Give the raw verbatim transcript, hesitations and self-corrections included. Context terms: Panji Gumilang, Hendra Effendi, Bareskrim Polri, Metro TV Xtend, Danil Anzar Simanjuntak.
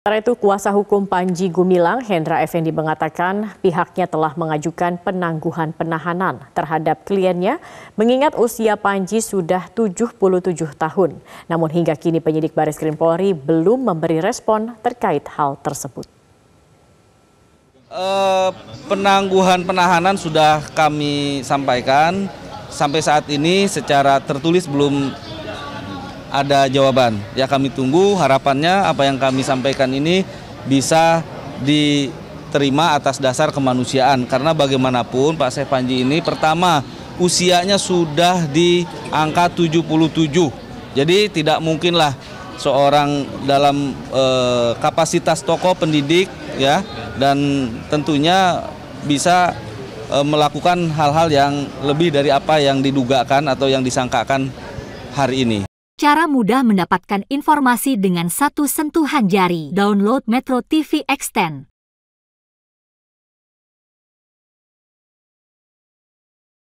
Sementara itu, kuasa hukum Panji Gumilang, Hendra Effendi, mengatakan pihaknya telah mengajukan penangguhan penahanan terhadap kliennya mengingat usia Panji sudah tujuh puluh tujuh tahun. Namun hingga kini penyidik Bareskrim Polri belum memberi respon terkait hal tersebut. Uh, penangguhan penahanan sudah kami sampaikan. Sampai saat ini secara tertulis belum ada jawaban. Ya, kami tunggu, harapannya apa yang kami sampaikan ini bisa diterima atas dasar kemanusiaan. Karena bagaimanapun Pak Syekh Panji ini pertama usianya sudah di angka tujuh puluh tujuh. Jadi tidak mungkinlah seorang dalam e, kapasitas tokoh pendidik ya, dan tentunya bisa e, melakukan hal-hal yang lebih dari apa yang didugakan atau yang disangkakan hari ini. Cara mudah mendapatkan informasi dengan satu sentuhan jari. Download Metro T V Xtend.